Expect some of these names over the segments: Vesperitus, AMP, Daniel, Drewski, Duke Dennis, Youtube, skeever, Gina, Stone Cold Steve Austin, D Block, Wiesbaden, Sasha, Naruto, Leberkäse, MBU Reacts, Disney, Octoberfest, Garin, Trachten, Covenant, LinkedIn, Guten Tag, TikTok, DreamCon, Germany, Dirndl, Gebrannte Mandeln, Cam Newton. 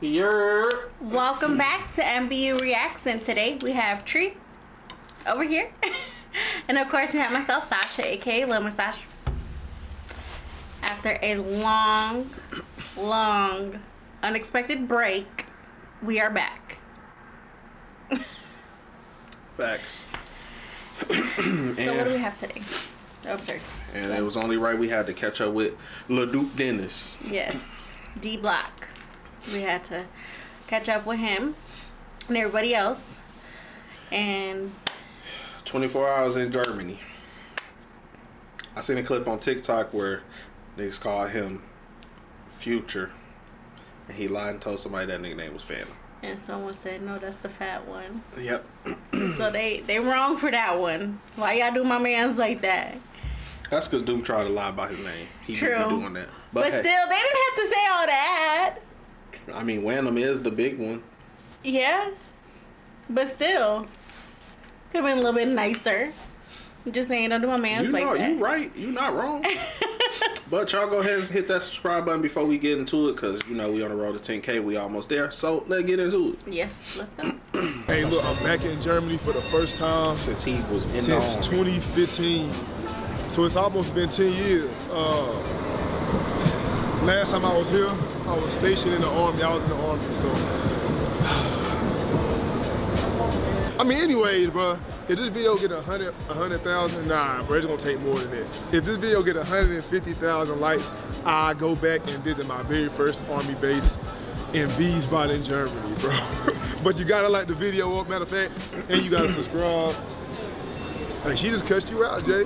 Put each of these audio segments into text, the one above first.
You're welcome back to MBU Reacts, and today we have Tree over here and of course we have myself, Sasha, aka Lil Miss Sasha. After a long unexpected break, we are back. Facts. So and what do we have today? Oh, sorry. And it was only right we had to catch up with Duke Dennis. Yes, D Block. We had to catch up with him and everybody else. And 24 hours in Germany. I seen a clip on TikTok where niggas called him Future, and he lied and told somebody that nigga name was Phantom. And someone said, no, that's the fat one. Yep. So they wrong for that one. Why y'all do my mans like that? That's because Duke tried to lie about his name. He True. Been doing that. But hey, still, they didn't have to say all that. I mean, Wandom is the big one. Yeah. But still, could have been a little bit nicer. I'm just saying, don't do my man's like that. You right. You not wrong. But y'all go ahead and hit that subscribe button before we get into it, because, you know, we on the road to 10K. We almost there. So, let's get into it. Yes, let's go. Hey, look, I'm back in Germany for the first time. Since he was in the Since 2015. So, it's almost been 10 years. Last time I was here, I was stationed in the Army. I was in the Army, so. I mean, anyways, bro, if this video get 100,000, nah, bro, it's gonna take more than that. If this video get 150,000 likes, I go back and visit my very first Army base in Wiesbaden, Germany, bro. But you gotta like the video up, matter of fact, and you gotta subscribe. Hey, she just cussed you out, Jay.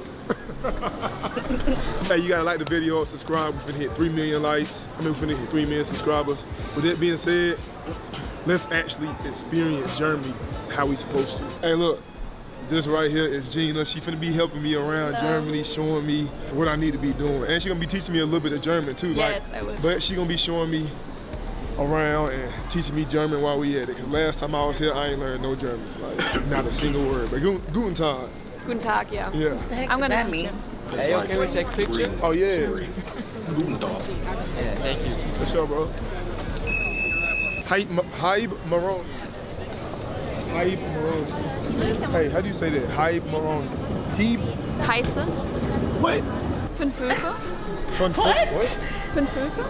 Hey, you gotta like the video, subscribe. We're finna hit 3 million likes. I mean, we're finna hit 3 million subscribers. With that being said, let's actually experience Germany how we supposed to. Hey, look, this right here is Gina. She finna be helping me around Germany, showing me what I need to be doing. And she gonna be teaching me a little bit of German too. Yes, like, I would. But she gonna be showing me around and teaching me German while we at it. Cause last time I was here, I ain't learned no German. Like, not a single word. But Guten Tag. Guten Tag, yeah. Yeah. What the heck I'm gonna meet. Are you okay with that picture? Oh yeah. Guten Tag. Yeah, thank you. What's up, bro? Haib Maroni. Haib Maroni. Hey, how do you say that? Haib Maroni. Haib. Heiße. What? Funfuka. What? Funfuka.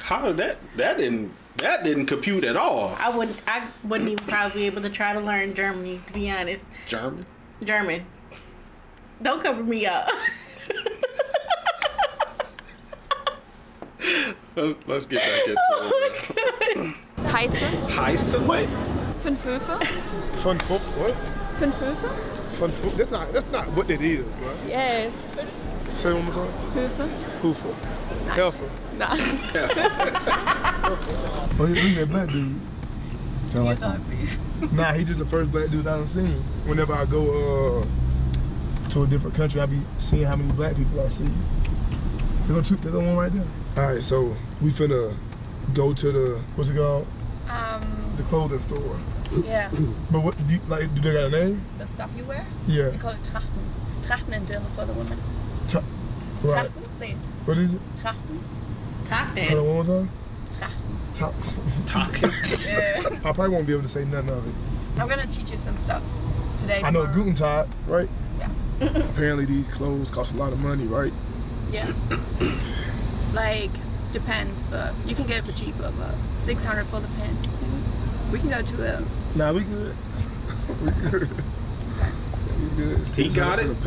How did that didn't compute at all. I wouldn't even probably be able to try to learn Germany, to be honest. German. Don't cover me up. let's get back into it. Heiße? What? Funfufa? Funfufa? What? Funfufa? Funfufa? That's not what it is, bro. Yes. Say one more time. Hoofa. Helfer. Nah. Oh, he's that black dude. Don't like him. Nah, he's just the first black dude I done seen. Whenever I go to a different country, I be seeing how many black people I see. There's one right there. All right, so we finna go to the, what's it called? The clothing store. Yeah. But what, do they got a name? The stuff you wear? Yeah. We call it Trachten. Trachten and Dirndl for the women. Right. Trachten? Say it. What is it? Trachten. Trachten. One more time? Trachten. Trachten. Yeah. I probably won't be able to say nothing of it. I'm gonna teach you some stuff today. I know Guten Tag, right? Yeah. Apparently these clothes cost a lot of money, right? Yeah. Like, depends, but you can get it for cheaper, but 600 for the pen. We can go to a... Nah, we good. We good. He got it. It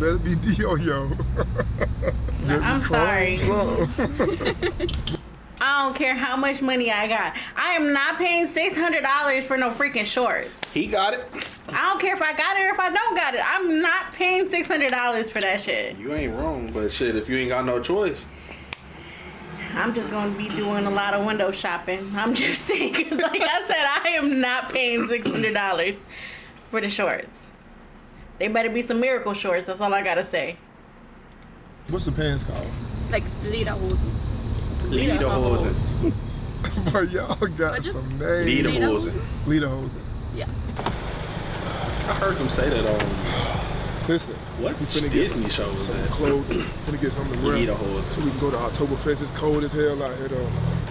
better be yo. I'm sorry. I don't care how much money I got. I am not paying $600 for no freaking shorts. He got it. I don't care if I got it or if I don't got it. I'm not paying $600 for that shit. You ain't wrong, but shit, if you ain't got no choice. I'm just going to be doing a lot of window shopping. I'm just saying, cause like I said, I am not paying $600 for the shorts. They better be some miracle shorts. That's all I gotta say. What's the pants called? Like Lederhosen. Lederhosen. But y'all got some names. Lederhosen. Yeah. I heard them say that on Listen, what Disney show was that? Clothes. Gonna get something to wear. Lederhosen. So we can go to Octoberfest. It's cold as hell out here though.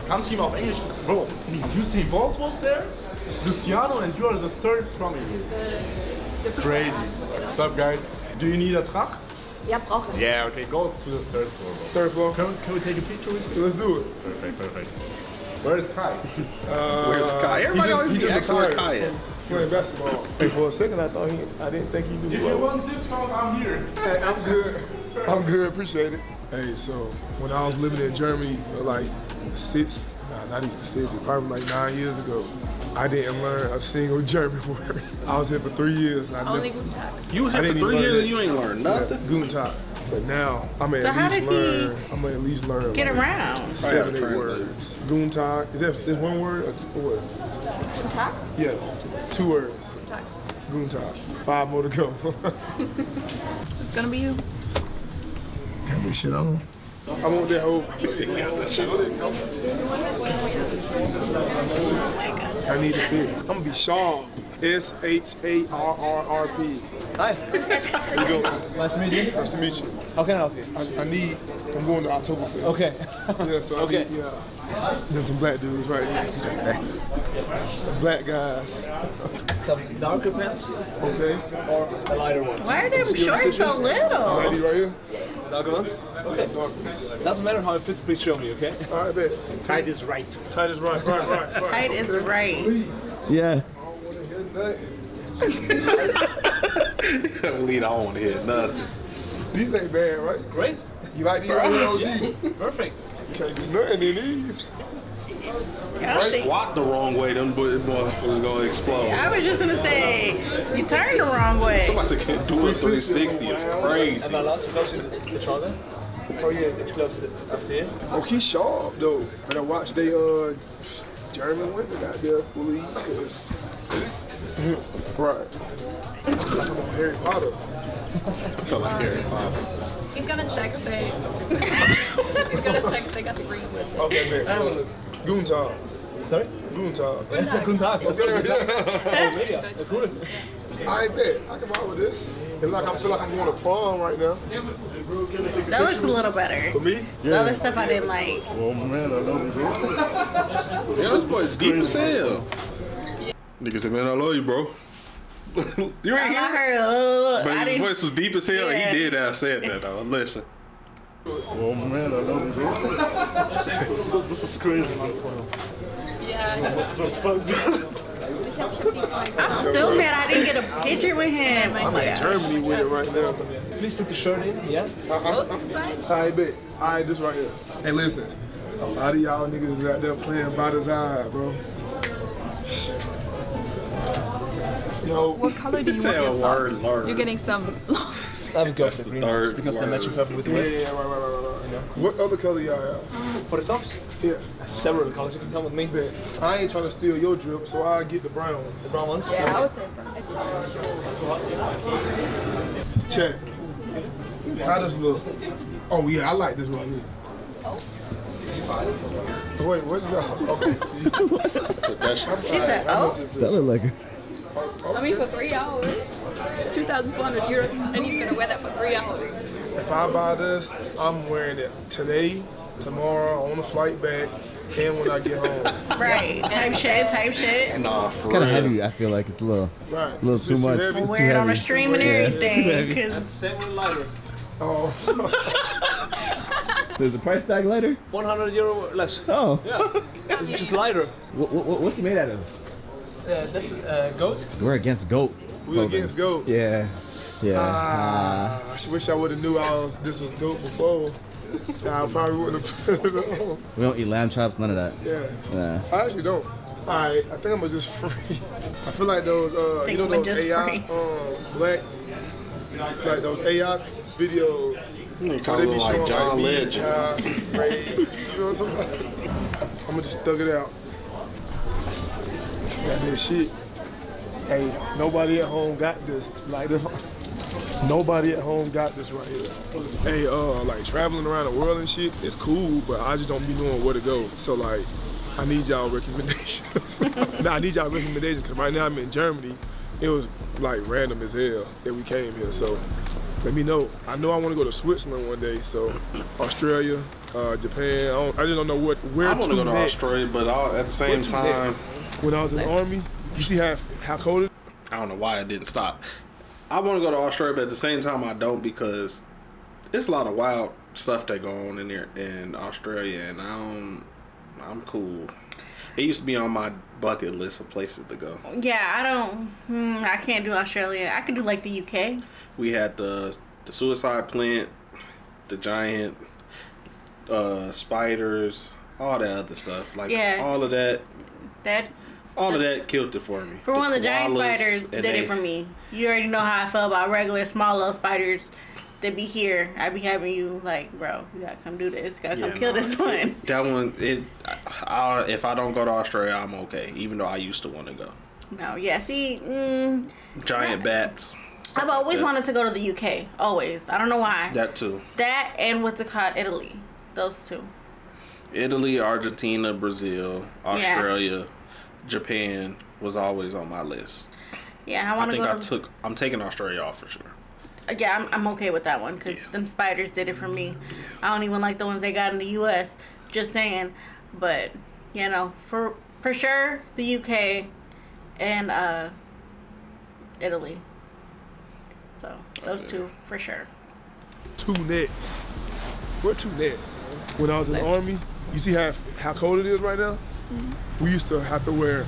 I'm seeing off English, bro. You see, Volt was there, Luciano, and you are the third from here. Crazy. What's up, guys? Do you need a truck? Yeah, okay, go to the third floor. Bro. Third floor? Can we take a picture with you? Let's do it. Perfect, perfect. Where's Kai? Where's Kai? Everybody always be asking where Kai is. Playing basketball. Hey, for a second, I didn't think he knew. If you want this phone, I'm here. Hey, I'm good. I'm good, appreciate it. Hey, so when I was living in Germany for like probably like 9 years ago, I didn't learn a single German word. I was here for 3 years and I never. Guten Tag. You was here for 3 years and you ain't learned nothing? Guten Tag. But now, I'm gonna at least learn. Get like around. 7, 8 words. Guten Tag. Is that one word or two words? Guten Tag? Yeah, 2 words. Guten Tag. 5 more to go. It's gonna be you. Got this shit on. I want that whole. Oh my God. I need to be. I'm gonna be Sean. SHARRRP. Hi. Here you go. Nice to meet you. Nice to meet you. How can I help you? I'm going to Oktoberfest. Okay. Yeah, so okay. There's some black dudes right here. Black guys. Some darker pants. Okay. Or the lighter ones. Why are them shorts so little? Lady right here. Darker ones? Okay. Doesn't matter how it fits, please show me, okay? Alright, babe. Tight is right. Tight is right. Right. Tight is right. Please. Yeah. I don't want to hear nothing. These ain't bad, right? Great. You like these? OG? Perfect. Can't do nothing in these. Squat the wrong way, them motherfuckers gonna explode. I was just gonna say, you turned the wrong way. Somebody can't do a 360. It's crazy. Am I allowed to close the trouser? Oh yeah, it's closer up to you. Oh, he's sharp though. When I watched the German women out there, police, cause. Right. I feel like I'm on Harry Potter. I feel like Harry Potter. He's gonna check if they. He's gonna check if they got the green with it. Okay, man. Guten Tag. Sorry? Guten Tag. Guten Tag. Okay, cool. I ain't bad. I can roll with this. It's like I feel like I'm going to prom right now. That looks a little better. For me? Yeah. The other stuff I didn't like. Oh man, I love you, bro. Yeah, this boy's deep as hell. Nigga said, man, I love you, bro. You ain't hear it? But his voice was deep as hell. Yeah. He did that. I said that, though. Listen. Oh, man, I love you, bro. This is crazy, man. Yeah. What the fuck? I'm still mad I didn't get a picture with him. I'm in Germany with it right now. Please take the shirt in, yeah? Alright, bet. Alright, this right here. Hey, listen. A lot of y'all niggas is out there playing by design, bro. Yo, what color do you want yourself? Word. You're getting some. I'm going to green ones because they're matching perfect with the rest. Yeah, right. Yeah. What other color y'all have? For the socks? Yeah. Several colors. You can come with me. Yeah. I ain't trying to steal your drip, so I get the brown ones. The brown ones? Yeah, okay. I would say brown. Check. How does it look? Oh yeah, I like this one here. Oh. Wait, what is that? Okay, see. She said, oh. That looked like it. I mean, for 3 hours, 2,400 euros, and he's gonna wear that for 3 hours. If I buy this, I'm wearing it today, tomorrow, on the flight back, and when I get home. Right, type shit. Nah, for real. Kind of heavy, I feel like it's a little, too much. We'll wear it on a stream and everything. Yeah. That's the same with lighter. Oh. There's a price tag lighter? 100 euro less. Oh. Yeah. It's just lighter. What's it made out of? That's goat. We're against goat. We're against goat. Yeah. Yeah. I wish I would have knew this was goat before. I probably wouldn't have put it on. We don't eat lamb chops, none of that. Yeah. I actually don't. Alright, I think I'm just free. I feel like those those AI like those AI videos. You kind of look like John Legend. You know what I'm talking about? I'm gonna just thug it out. Got this shit. Hey, nobody at home got this. Like, nobody at home got this right here. Hey, like traveling around the world and shit, it's cool, but I just don't be knowing where to go. So like, I need y'all recommendations. I need y'all recommendations because right now I'm in Germany. it was like random as hell that we came here. So let me know I want to go to Switzerland one day, so Australia, Japan. I just don't know where I want to go to Australia, but at the same time, when I was in the army, you see how cold it is? I don't know why it didn't stop. I want to go to Australia, but at the same time I don't, because it's a lot of wild stuff that go on in there in Australia, and I'm cool. It used to be on my bucket list of places to go. Yeah, I can't do Australia. I could do like the UK. We had the suicide plant, the giant spiders, all that other stuff. Like, yeah, all of that. All of that killed it for me. For one, the giant spiders did it for me. You already know how I feel about regular small little spiders. They be here. I be having you like, bro, you gotta come do this. You gotta come kill this one. That one, if I don't go to Australia, I'm okay. Even though I used to want to go. No, yeah, see, giant bats. I've always wanted to go to the UK. Always. I don't know why. That too. That and what's it called, Italy. Those two. Italy, Argentina, Brazil, Australia, Japan was always on my list. Yeah, I want to go. I'm taking Australia off for sure. Yeah, I'm okay with that one, because them spiders did it for me. I don't even like the ones they got in the U.S. Just saying. But, you know, for sure, the U.K. and Italy. So, those two, for sure. Two nets. We're two nets. When I was in the Army, you see how cold it is right now? Mm-hmm. We used to have to wear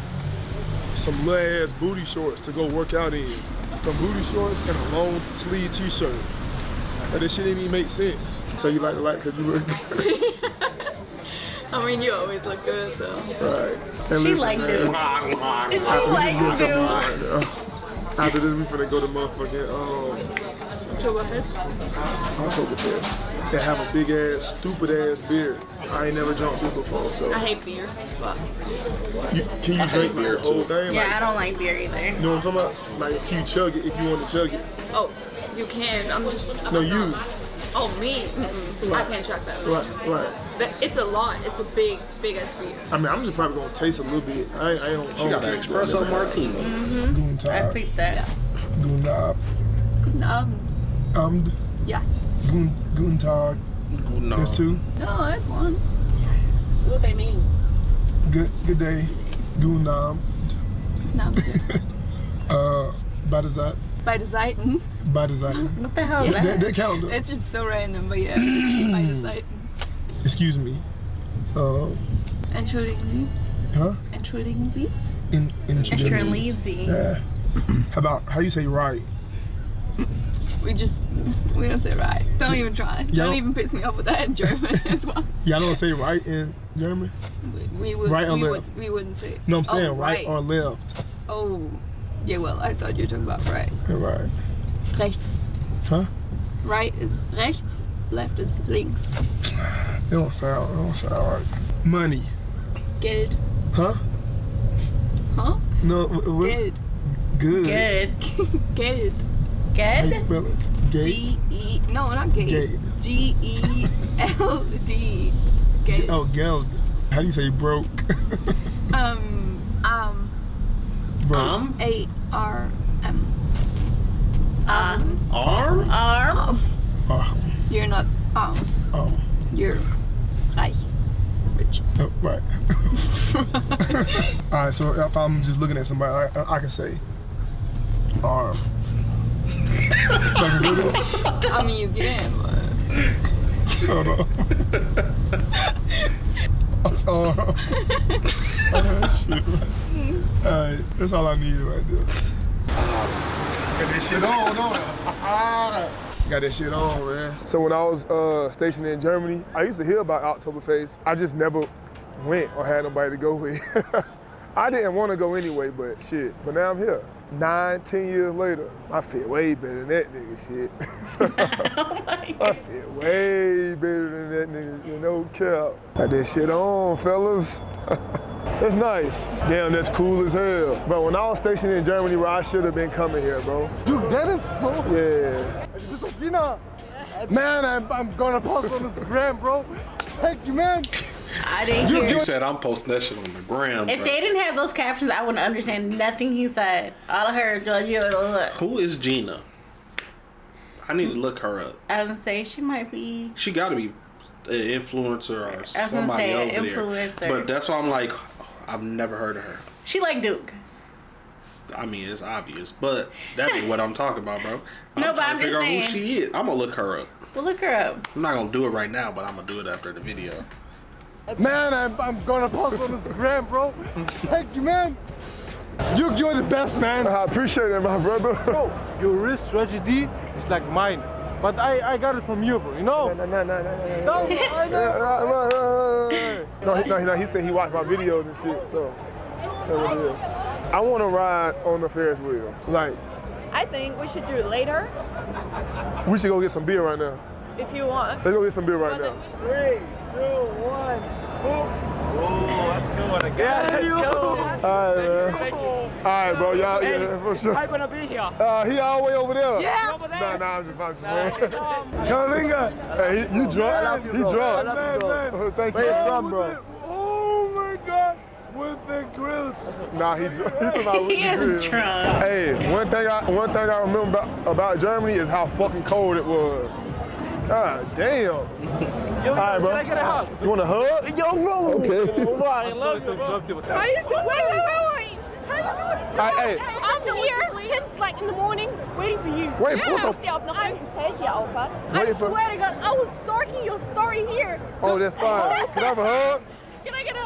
some little ass booty shorts to go work out in. Some booty shorts and a long sleeve t-shirt. And this shit didn't even make sense. So you like because you look good. I mean, you always look good, so. Right. And she liked it. After this, we finna go to motherfucking Octoberfest. They have a big ass, stupid ass beer. I ain't never drunk beer before, so. I hate beer. But can you drink beer too? Yeah, I don't like beer either. You know what I'm talking about? Like, can you chug it if you want to chug it? Oh, you can. I'm just. No, you. Oh, me? Mm-mm. Right. I can't chug that. Right, right. But it's a lot. It's a big ass beer. I mean, I'm just probably gonna taste a little bit. I don't. She got an espresso martini. Mm-hmm. I peeped that. Guten Tag. Guten Abend. Yeah. Guten Tag. Guten Abend. That's two. No, that's one. What they mean? Good day. Guten Abend. Guten Abend. Badesat. By the Seiten. By the Seiten. What the hell is that? That calendar. It's just so random, but yeah. By the Seiten. Excuse me. Entschuldigen Sie. Huh? Entschuldigen Sie. Entschuldigen Sie. Yeah. How you say right? We don't say right. Don't even try. Don't even piss me off with that in German as well. Y'all don't say right in German? We wouldn't say it. No, I'm saying right or left. Oh. Yeah, well, I thought you were talking about right. Right. Rechts. Huh? Right is rechts, left is links. It don't sound right. Money. Geld. Huh? Huh? No, what? Geld. Good. Geld. Geld. Geld? G-E, no, not Geld. G-E-L-D. Geld. Oh, Geld. How do you say broke? Arm. You're not arm. You're reich. Rich. Oh, right. All right. So if I'm just looking at somebody, I can say arm. I mean, you can. But... Alright, that's all I needed right there. Got that shit on, got that shit on, man. So when I was stationed in Germany, I used to hear about Oktoberfest. I just never went or had nobody to go with. I didn't want to go anyway, but shit. But now I'm here. 9, 10 years later, I feel way better than that nigga shit. Oh my God. I feel way better than that nigga, you know, cap. Got that shit on, fellas. That's nice. Damn, that's cool as hell. But when I was stationed in Germany, bro, I should have been coming here, bro. Duke Dennis, bro? Yeah. You bist doch Gina. Man, I'm gonna post on Instagram, bro. Thank you, man. I didn't hear. You said I'm posting that shit on the gram. If they didn't have those captions, I wouldn't understand nothing he said. All I heard, Georgia, look. Who is Gina? I need to look her up. I was gonna say she might be. She gotta be an influencer or somebody over influencer. There. But that's why I'm like, I've never heard of her. She like Duke. I mean, it's obvious, but that ain't what I'm talking about, bro. No, but I'm just saying. Who she is? I'm gonna look her up. We'll look her up. I'm not gonna do it right now, but I'm gonna do it after the video. Man, I'm gonna post on Instagram, bro. Thank you, man. Duke, you're the best, man. I appreciate it, my brother. Bro, your wrist tragedy is like mine, but I got it from you, bro. You know? No, he said he watched my videos and shit, so that's what it is. I want to ride on the Ferris wheel. Like, I think we should do it later. We should go get some beer right now. If you want. Let's go get some beer right now. 3, 2, 1, boom. Oh, that's a good one again. Yeah, let's go. All right, bro. Y'all, hey, yeah, for sure. I'm gonna be here. He all the way over there. Yeah. Over there. Nah, I'm just Jolinga. Hey, you drunk? I love you, bro. You drunk? I love you, bro. Thank you. Where you from, bro? Oh my God. With the grills. Nah, he's about he is drunk. Hey, one thing I remember about Germany is how fucking cold it was. God damn. Yo, alright, bro. Can I get a hug? You want a hug? Yo, no. Okay. Oh, I love you, bro. How you doing? Wait. How you doing? Hey. I'm here since like in the morning waiting for you. Wait, yeah, what the? I swear to God, I was stalking your story here. Oh, that's fine. Can I have a hug? Can I get a?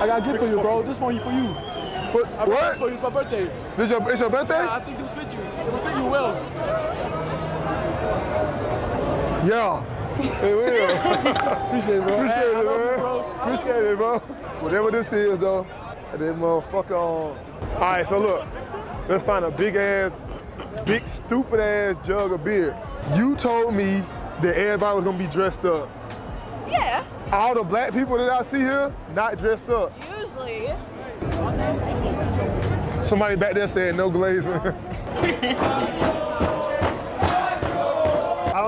I got a gift for you, bro. This one for you. What? This for you. It's my birthday. It's your birthday? Yeah, I think this fits you. It will fit you well. Yeah. It will. Appreciate it, bro. Appreciate it, bro. Whatever this is, though, that motherfucker on. All right, so look. Let's find a big stupid-ass jug of beer. You told me that everybody was going to be dressed up. Yeah. All the black people that I see here, not dressed up. Usually. Somebody back there said no glazing. I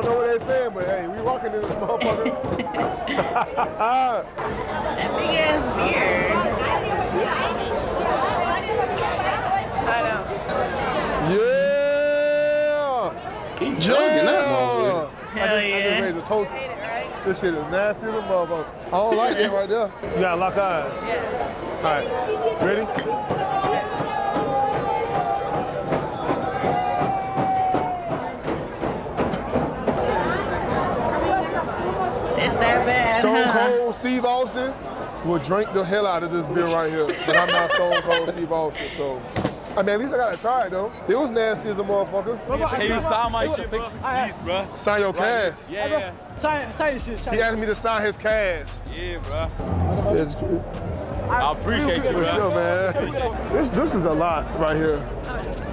don't know what they saying, but hey, we walking in this motherfucker. That big ass beer. I know. Yeah. Keep jugging that motherfucker. I just raised a toast. This shit is nasty as a motherfucker. I don't like that right there. You gotta lock eyes. Yeah. All right, ready? It's that bad, Stone Cold Steve Austin will drink the hell out of this beer right here. But I'm not Stone Cold Steve Austin, so. I mean, at least I gotta try it, though. It was nasty as a motherfucker. Hey, you sign my shit, bro. Please, bro. Sign your cast. Yeah. Sign your shit. He asked me to sign his cast. Yeah, bro. That's good. I appreciate you, bro. For sure, man. This is a lot right here.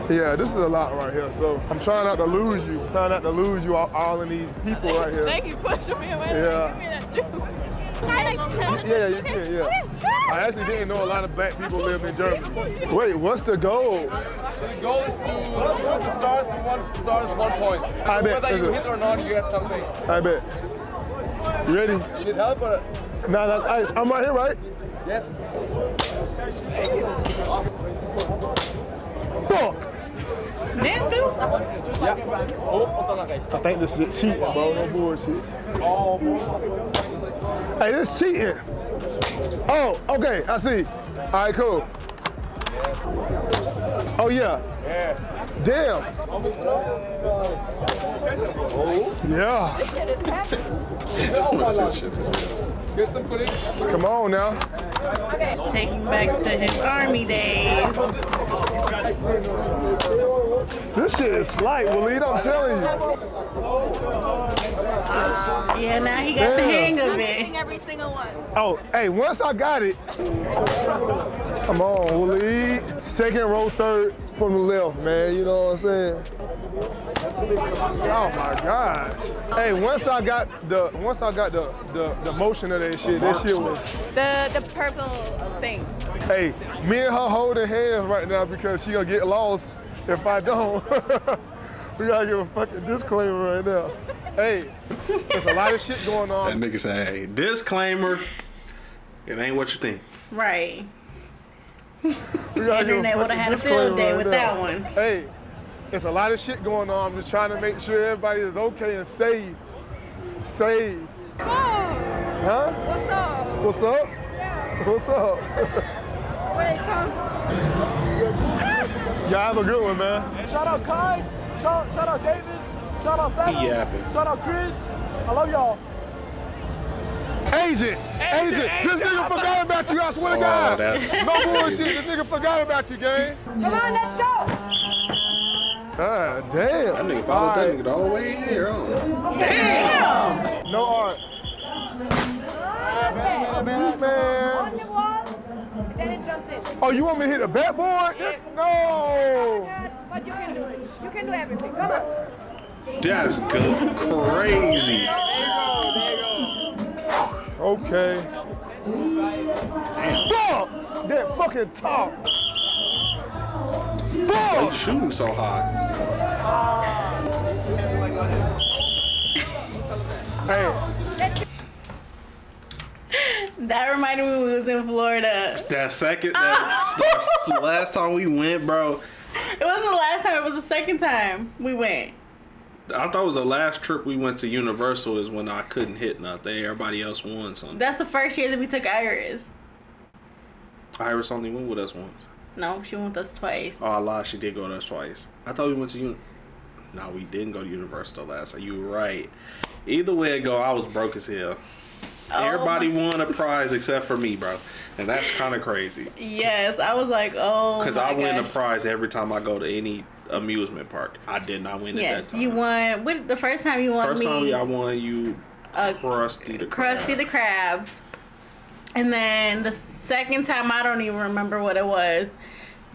Yeah, this is a lot right here. So I'm trying not to lose you. I'm trying not to lose you all in these people right here. Thank you for pushing me away. Yeah. Give me that juice. Yeah. I actually didn't know a lot of black people live in Germany. Wait, what's the goal? The goal is to shoot the stars and one point. I bet. Whether you hit or not, you get something. I bet. You ready? You need help or? No, I'm right here, right? Yes. Fuck! Damn, dude. Yeah. I think this is cheating, bro. No bullshit. Oh, boy. Hey, this cheating. Oh, okay, I see. All right, cool. Oh, yeah. Damn. Yeah. This shit is happening. Come on now. Okay. Taking back to his army days. This shit is flight, Waleed, I'm telling you. Yeah, now he got the hang of it. I'm every single one. Oh, hey, once I got it. Come on, Waleed. Second row, third from the left, man. You know what I'm saying? Oh my gosh. Hey, once I got the motion of that shit was the purple thing. Hey, me and her holding hands right now because she gonna get lost if I don't. We gotta give a fucking disclaimer right now. Hey, there's a lot of shit going on. That nigga said, hey, disclaimer. It ain't what you think. Right. Internet would have had a field day with that one. Hey, there's a lot of shit going on. I'm just trying to make sure everybody is okay and safe. Safe. What's up? Huh? What's up? What's up? Yeah. What's up? Wait, come. Y'all have a good one, man. Shout out Kai. Shout out David. Shout out Fallon. Shout out Chris. I love y'all. Agent, this nigga forgot about you, I swear to God. That's no bullshit, this nigga forgot about you, gang. Come on, let's go. God damn. That nigga followed that nigga the whole way in here, huh? Damn! No art. On the wall, then it jumps in. Oh, you want me to hit a backboard? Yes. No! But you can do it. You can do everything. Come on. That's good. Crazy. There you go. Okay. Fuck! That fucking top! Fuck! Why you shooting so hot? Hey. That reminded me when we was in Florida. That last time we went, bro. It wasn't the last time. It was the second time we went. I thought it was the last trip we went to Universal is when I couldn't hit nothing. Everybody else won something. That's the first year that we took Iris. Iris only went with us once. No, she went with us twice. Oh, I lied. She did go with us twice. I thought we went to No, we didn't go to Universal last time. You were right. Either way it go, I was broke as hell. Oh, everybody won a prize except for me, bro. And that's kind of crazy. Yes, I was like, oh, because I win a prize every time I go to any amusement park. I did not win it that time. You won. What, the first time you won me? First time I won you Krusty the Krabs. And then the second time, I don't even remember what it was.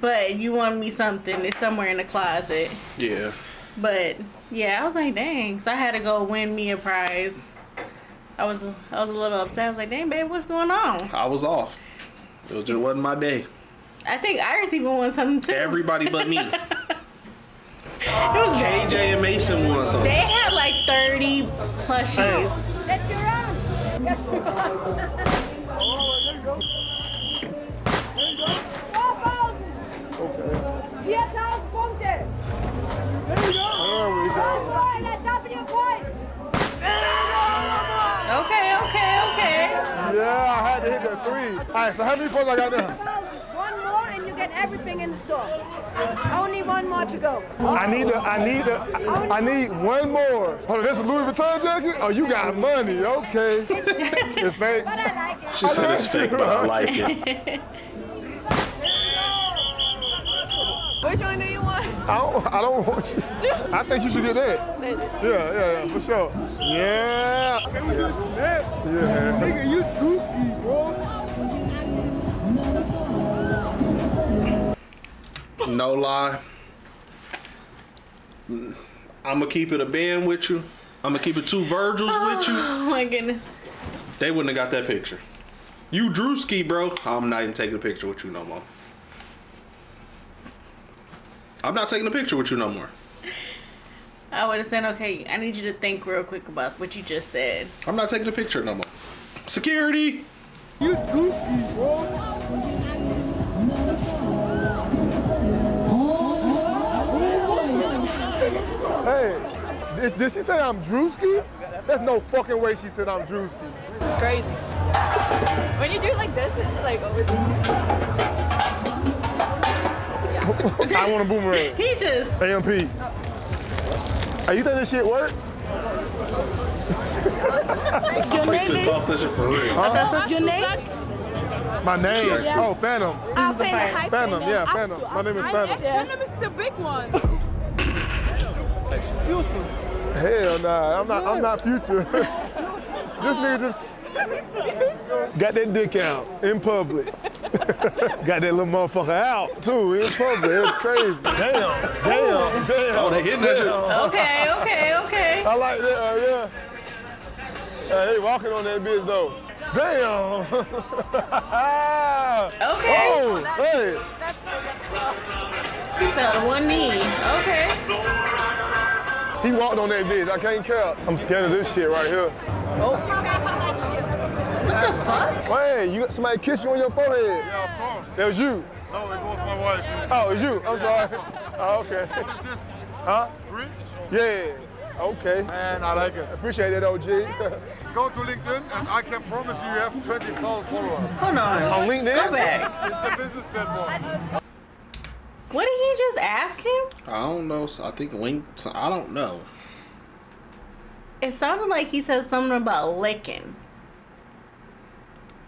But you won me something. It's somewhere in the closet. Yeah. But, yeah, I was like, dang. So I had to go win me a prize. I was a little upset. I was like, dang, babe, what's going on? I was off. It just wasn't my day. I think Iris even won something, too. Everybody but me. It was KJ bad. And Mason won something. They had like 30 plushies. That's your own. That's your own. Oh, there you go. There you go. 4,000. Okay. 4,000 points. There you go. There we go. That's top of your point. Okay. Yeah, I had to hit that 3. All right, so how many points I got now? Everything in the store. Only one more to go. I need one more. Hold on, this a Louis Vuitton jacket? Oh, you got money. Okay. It's fake. But I like it. She said it's fake, but I like it. Which one do you want? I don't want you. I think you should get that. Yeah, for sure. Yeah. Can we do a snap? Yeah. Nigga, you dooski, bro. No lie, I'm gonna keep it a band with you. I'm gonna keep it 2 Virgils with you. Oh my goodness, they wouldn't have got that picture. You Drewski, bro. I'm not even taking a picture with you no more. I'm not taking a picture with you no more. I would have said, okay, I need you to think real quick about what you just said. I'm not taking a picture no more. Security, you Drewski, bro. Hey, did she say I'm Drewski? There's no fucking way she said I'm Drewski. It's crazy. When you do it like this, it's like over the yeah. I want a boomerang. He just... AMP. Oh. Hey, you think this shit works? Your name is... That's your name? My name? Yeah. Oh, Phantom. Phantom, yeah, Phantom. My name is Phantom. Phantom is the big one. Future. Hell nah, I'm not future. This nigga just got that dick out in public. Got that little motherfucker out too in public. It was crazy. Damn. Oh, they hitting at you. Okay. I like that. Yeah. They walking on that bitch though. Damn. Okay. Oh, hey. He fell to one knee. Okay. He walked on that bitch. I can't care. I'm scared of this shit right here. Oh. the fuck? Wait, you got somebody kiss you on your forehead? Yeah, of course. That was you? No, it was my wife. Oh, it was you? I'm sorry. Oh, okay. What is this? Huh? Rich? Yeah. Okay. Man, I like it. Appreciate it, OG. Go to LinkedIn and I can promise you have 20,000 followers. Hold on. On LinkedIn? Go back. It's a business platform. What did he just ask him? I don't know. I think LinkedIn. I don't know. It sounded like he said something about licking.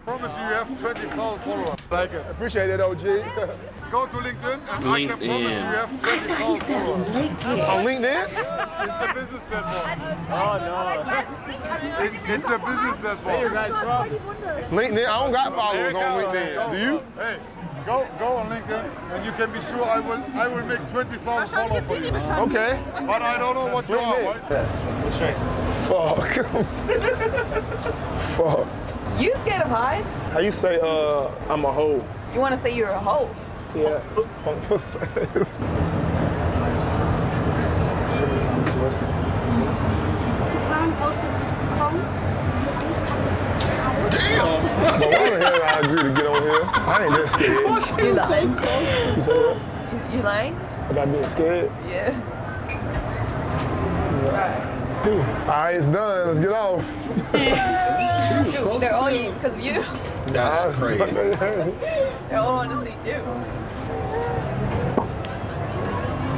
Promise you have 20,000 followers. Like it. Appreciate it, OG. Go to LinkedIn and LinkedIn. I can promise you have 20,000 followers. On LinkedIn? It's a business platform. Oh no. It's a business platform. Hey, you guys, bro. LinkedIn, I don't got followers on LinkedIn. Do you? Hey, go on LinkedIn and you can be sure I will make 20,000 followers for you. Okay. But I don't know what you are, right? That's right. Fuck. Fuck. You scared of heights? How you say, I'm a hoe? You want to say you're a hoe? Yeah. Damn! No wonder I agree to get on here. I ain't that scared. Well, you lying? So you say what? You lying? About being scared? Yeah. All right. All right, it's done. Let's get off. She was close. They're all you because of you. That's crazy. They're all want to see you.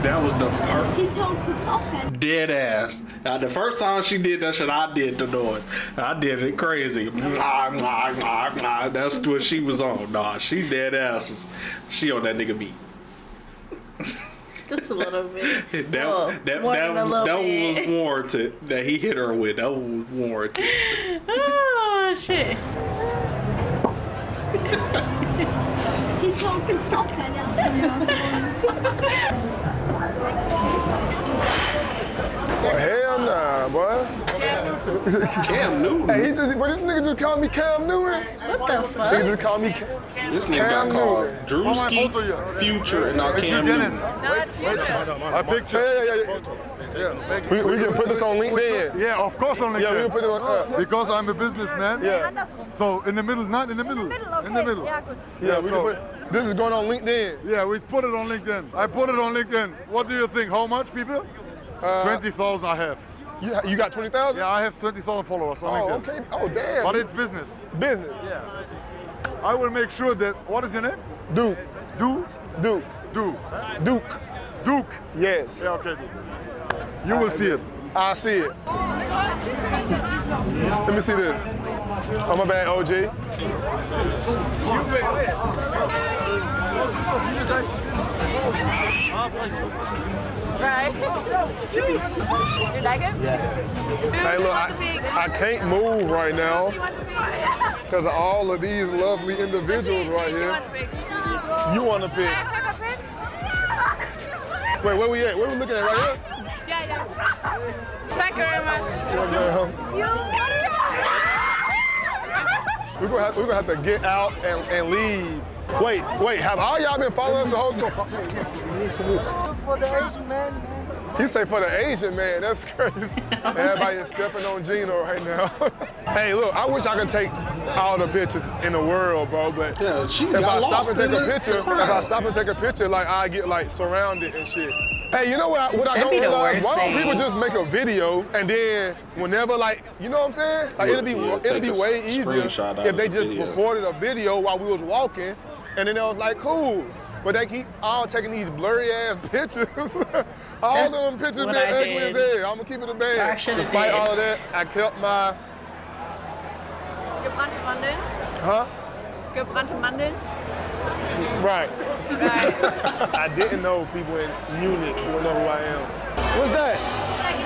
That was the perfect dead ass. Now, the first time she did that shit, I did the noise. I did it crazy. That's what she was on. Nah, she dead ass. She on that nigga beat. Just a little bit. that was warranted. That he hit her with. That was warranted. Oh shit. Hell nah, boy. Cam Newton. Hey, this nigga just called me Cam Newton. What the fuck? Nigga just called me Cam. This nigga got called Drewski, Future, and not Cam Newton. No, it's Future. I picked you. Yeah. We can put this on LinkedIn. Yeah, of course on LinkedIn. Yeah, we can put it on because I'm a businessman. Yeah. So in the middle, not in the middle. In the middle. Yeah, good. Yeah, we can put. This is going on LinkedIn. Yeah, we put it on LinkedIn. I put it on LinkedIn. What do you think? How much people? 20,000 I have. You got 20,000? Yeah, I have 20,000 followers on LinkedIn. Oh, okay. Oh, damn. But it's business. Business. Yeah. I will make sure that, what is your name? Duke. Duke? Duke. Duke. Duke. Duke? Yes. Yeah, okay. You will see it. I see it. Let me see this. Oh, my bad, OG. Right. You like it? Yes. Hey, look, I can't move right now because of all of these lovely individuals right here. You want to pick? Wait, where we at? Where we looking at right here? Thank you very much. We're gonna have to get out and leave. Wait, have all y'all been following us the whole time? For the Asian man. He say for the Asian man, that's crazy. Everybody is stepping on Gina right now. Hey, look, I wish I could take all the pictures in the world, bro, but yeah, if I stop and take a picture, like I get like surrounded and shit. Hey, you know what I don't realize? Why don't people just make a video and then whenever, like, you know what I'm saying? Like, it'll be way easier if they just recorded a video while we was walking and then they was like, cool. But they keep all taking these blurry ass pictures. All them pictures been ugly as hell. I'm gonna keep it a band. Despite all of that, I kept my. Gebrannte Mandeln? Huh? Gebrannte Mandeln? Right. I didn't know people in Munich would know who I am. What's that? It's like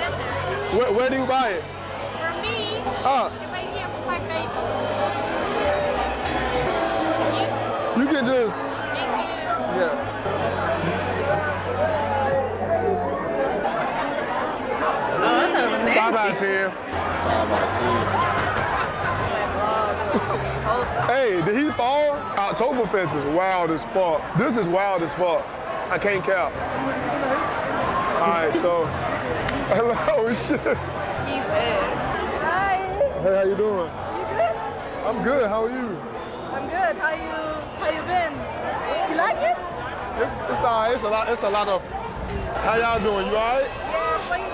a sweet dessert, a Bavarian dessert. Where do you buy it? For me, you buy it here for my baby. You can just... Thank you. Yeah. Oh, I thought it was nasty. 5 out of 10. 5 out of 10. Hey, did he fall? Octoberfest is wild as fuck. This is wild as fuck. I can't count. All right, so. Hello, shit. He's in. Hi. Hey, how you doing? You good? I'm good. How are you? I'm good. How you been? You like it? It's all right. It's a lot of. How y'all doing? You all right? Yeah. Where you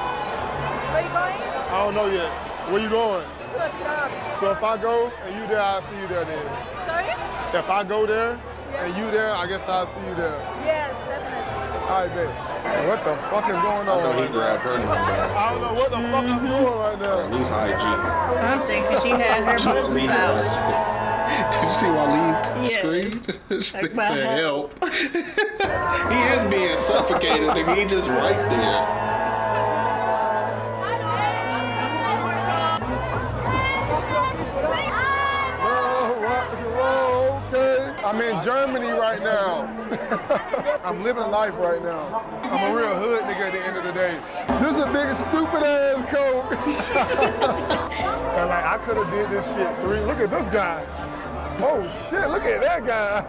going tonight? Where you going? I don't know yet. Where you going? To a club. So if I go and you there, I'll see you there then. Sorry? If I go there and you there, I guess I'll see you there. Yes, definitely. All right, babe. What the fuck is going on? I know he grabbed her. I don't know what the fuck I'm doing right now. At least IG. Something, because she had her boobs out. Did you see Waleed screamed? She like said help. He is being suffocated, nigga. He just right there. I'm in Germany right now. I'm living life right now. I'm a real hood nigga at the end of the day. This is a big stupid ass coat. And like I could have did this shit look at this guy. Oh shit, look at that guy.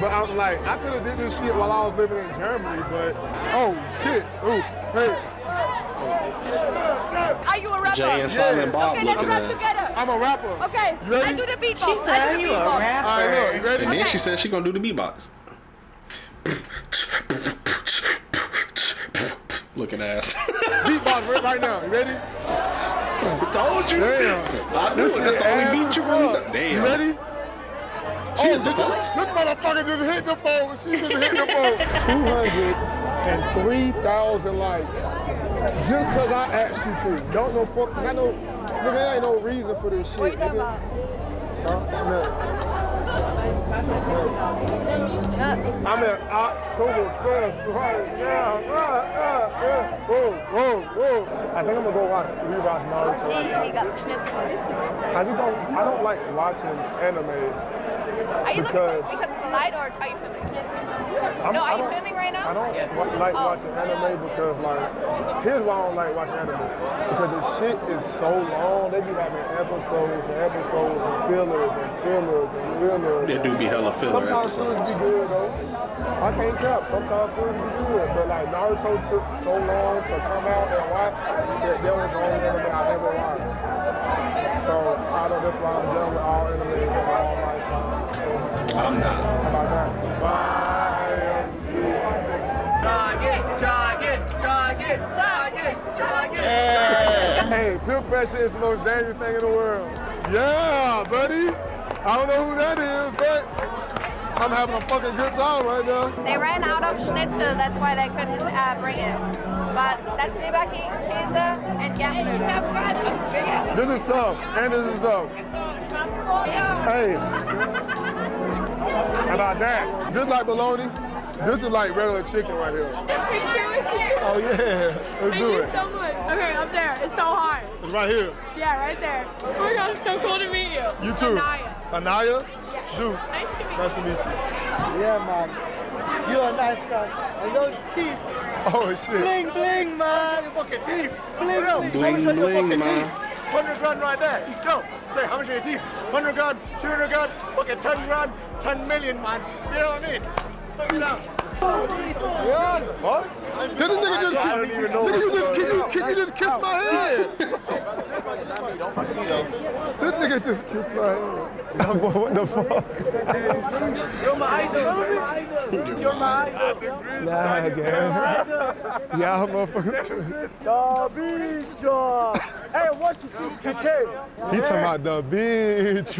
But I'm like, I could have did this shit while I was living in Germany, but oh shit, ooh, hey. Are you a rapper? Jay and Silent Bob looking at it. I'm a rapper. Okay, I do the beatbox. She said, are you a rapper? All right, look, you ready? And then she said she's going to do the beatbox. Looking ass. Beatbox right now. You ready? Told you. Damn. I knew it. That's the only beat you want. Damn. You ready? She oh, this motherfucker just hit the phone. She just hit the phone. 203,000 likes. Just because I asked you to. Don't no fuck. I know. Nigga, there ain't no reason for this shit. What you talking about? No. I'm at Octoberfest right now. Whoa. I think I'm gonna go rewatch Naruto. I don't like watching anime. Are you looking because of the light, or are you filming? Are you filming right now? I don't like watching anime because, like, here's why I don't like watching anime. Because the shit is so long. They be having episodes and episodes and fillers. They do be hella filler episodes. Sometimes fillers be good, though. I can't cap. Sometimes fillers be good. But, like, Naruto took so long to come out and watch that there was the only anime I ever watched. So, that's why I'm done with all anime and all my time. I'm not. Hey, peer pressure is the most dangerous thing in the world. Yeah, buddy. I don't know who that is, but I'm having a fucking good time right now. They ran out of schnitzel, that's why they couldn't bring it. But that's Leberkäse, Käse, and Germany. This is tough, and this is tough. Hey, about that, just like bologna, this is like regular chicken right here. That picture with you. Oh yeah, let's do it. Thank you so much. Okay, up there. It's so hard. It's right here. Yeah, right there. Oh my God, it's so cool to meet you. You too. Anaya? Yeah. Duke. Nice to meet you. Nice to meet you. Yeah, man. You're a nice guy. And those teeth. Oh shit. Bling bling, man. Your fucking teeth. Bling bling. Bling bling, man. 100 grand right there. Go. Say, how much are your teeth? 100 grand, 200 grand, fucking 10 grand, 10 million, man. You know what I mean? Yeah. What? Did the nigga just kiss my head? This nigga just kissed my head. What the fuck? You're my idol. You're my idol. Nah, again. Yeah, motherfucker. The beach. Hey, what you think you came? He talking about the beach.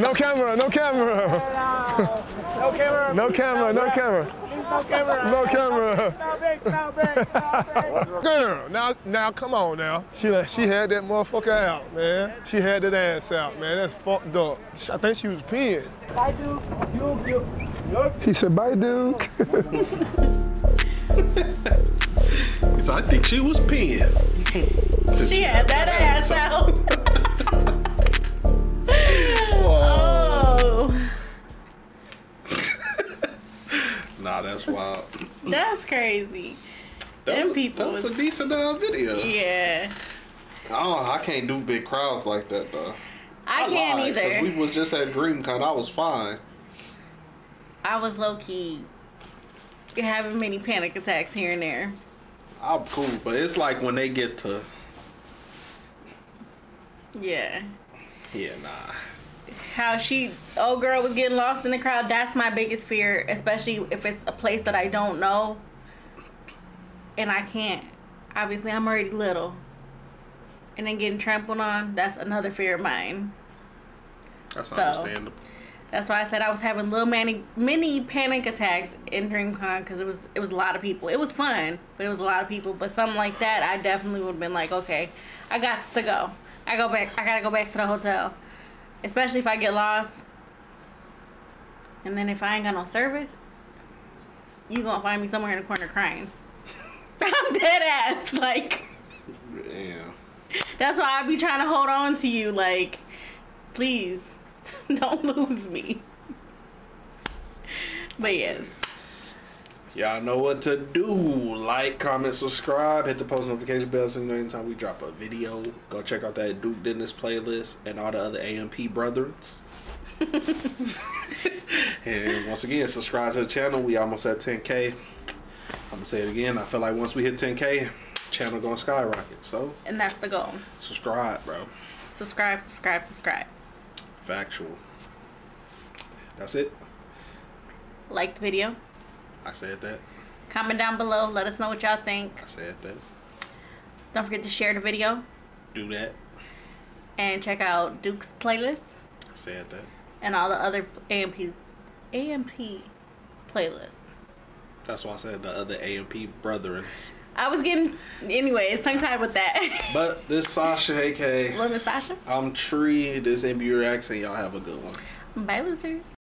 No camera. No camera. No camera. No camera, no camera. No camera. No camera. Girl, now come on now. She had that motherfucker out, man. She had that ass out, man. That's fucked up. I think she was peeing. Bye, Duke. He said, bye, Duke. He said, I think she was peeing. She had that ass out. Oh. Nah, that's wild. That's crazy. Them people. That's a decent video. Yeah. I can't do big crowds like that though. I can't either. We was just at DreamCon. I was fine. I was low key having many panic attacks here and there. I'm cool, but it's like when they get to Yeah. Yeah, nah. How she, old girl, was getting lost in the crowd. That's my biggest fear, especially if it's a place that I don't know. And I can't. Obviously, I'm already little. And then getting trampled on, that's another fear of mine. That's so understandable. That's why I said I was having little mini panic attacks in DreamCon because it was a lot of people. It was fun, but it was a lot of people. But something like that, I definitely would have been like, okay, I got to go. I gotta go back to the hotel. Especially if I get lost. And then if I ain't got no service, you gonna find me somewhere in the corner crying. I'm dead ass. Like, yeah. That's why I be trying to hold on to you. Like, please, don't lose me. But yes. Y'all know what to do. Like, comment, subscribe, hit the post notification bell so you know anytime we drop a video. Go check out that Duke Dennis playlist and all the other AMP brothers. And once again, subscribe to the channel. We almost at 10K. I'm gonna say it again. I feel like once we hit 10K, channel gonna skyrocket. So, and that's the goal. Subscribe, bro. Subscribe, subscribe, subscribe. Factual. That's it. Like the video. I said that. Comment down below. Let us know what y'all think. I said that. Don't forget to share the video. Do that. And check out Duke's playlist. I said that. And all the other AMP playlists. That's why I said the other AMP brethren. I was getting... Anyway, it's tongue-tied with that. But this Sasha, a.k.a. Little Miss Sasha. I'm Tree. This MBU Reacts, and y'all have a good one. Bye, losers.